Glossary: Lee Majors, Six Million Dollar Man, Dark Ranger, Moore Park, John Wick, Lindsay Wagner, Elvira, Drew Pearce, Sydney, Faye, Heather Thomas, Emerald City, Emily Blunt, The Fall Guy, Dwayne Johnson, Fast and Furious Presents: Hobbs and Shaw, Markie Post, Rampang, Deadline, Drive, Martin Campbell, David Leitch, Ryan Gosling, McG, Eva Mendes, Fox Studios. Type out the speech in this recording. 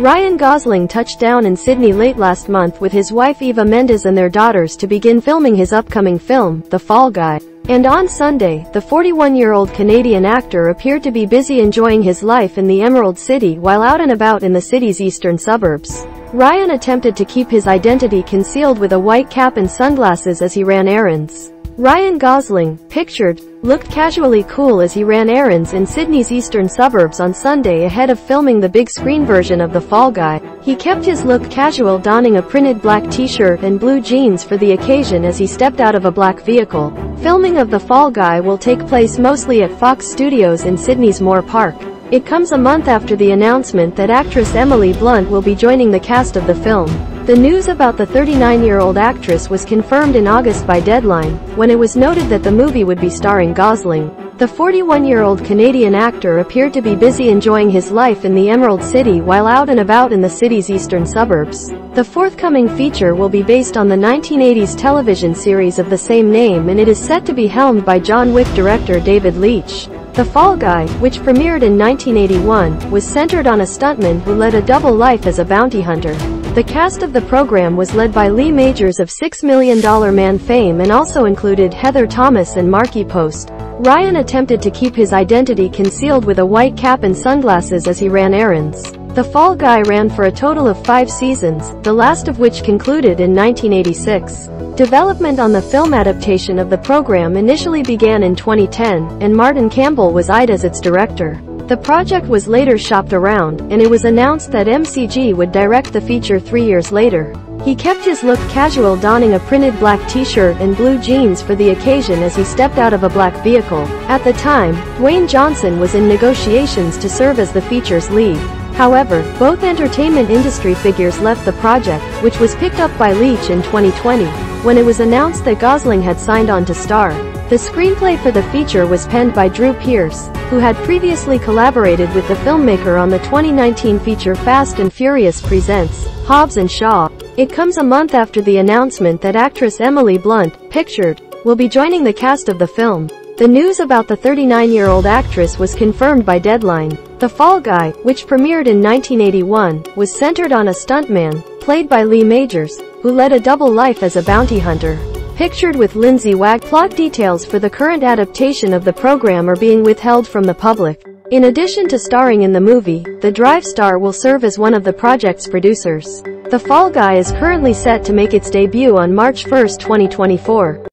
Ryan Gosling touched down in Sydney late last month with his wife Eva Mendes and their daughters to begin filming his upcoming film, The Fall Guy. And on Sunday, the 41-year-old Canadian actor appeared to be busy enjoying his life in the Emerald City while out and about in the city's eastern suburbs. Ryan attempted to keep his identity concealed with a white cap and sunglasses as he ran errands. Ryan Gosling, pictured, looked casually cool as he ran errands in Sydney's eastern suburbs on Sunday ahead of filming the big-screen version of The Fall Guy. He kept his look casual, donning a printed black t-shirt and blue jeans for the occasion as he stepped out of a black vehicle. Filming of The Fall Guy will take place mostly at Fox Studios in Sydney's Moore Park. It comes a month after the announcement that actress Emily Blunt will be joining the cast of the film. The news about the 39-year-old actress was confirmed in August by Deadline, when it was noted that the movie would be starring Gosling. The 41-year-old Canadian actor appeared to be busy enjoying his life in the Emerald City while out and about in the city's eastern suburbs. The forthcoming feature will be based on the 1980s television series of the same name, and it is set to be helmed by John Wick director David Leitch. The Fall Guy, which premiered in 1981, was centered on a stuntman who led a double life as a bounty hunter. The cast of the program was led by Lee Majors of $6 Million Man fame and also included Heather Thomas and Markie Post. Ryan attempted to keep his identity concealed with a white cap and sunglasses as he ran errands. The Fall Guy ran for a total of 5 seasons, the last of which concluded in 1986. Development on the film adaptation of the program initially began in 2010, and Martin Campbell was eyed as its director. The project was later shopped around, and it was announced that MCG would direct the feature 3 years later. He kept his look casual, donning a printed black t-shirt and blue jeans for the occasion as he stepped out of a black vehicle. At the time, Dwayne Johnson was in negotiations to serve as the feature's lead. However, both entertainment industry figures left the project, which was picked up by Leitch in 2020, when it was announced that Gosling had signed on to star. The screenplay for the feature was penned by Drew Pearce, who had previously collaborated with the filmmaker on the 2019 feature Fast and Furious Presents: Hobbs and Shaw. It comes a month after the announcement that actress Emily Blunt, pictured, will be joining the cast of the film. The news about the 39-year-old actress was confirmed by Deadline. The Fall Guy, which premiered in 1981, was centered on a stuntman, played by Lee Majors, who led a double life as a bounty hunter. Pictured with Lindsay Wagner. Plot details for the current adaptation of the program are being withheld from the public. In addition to starring in the movie, the Drive star will serve as one of the project's producers. The Fall Guy is currently set to make its debut on March 1, 2024.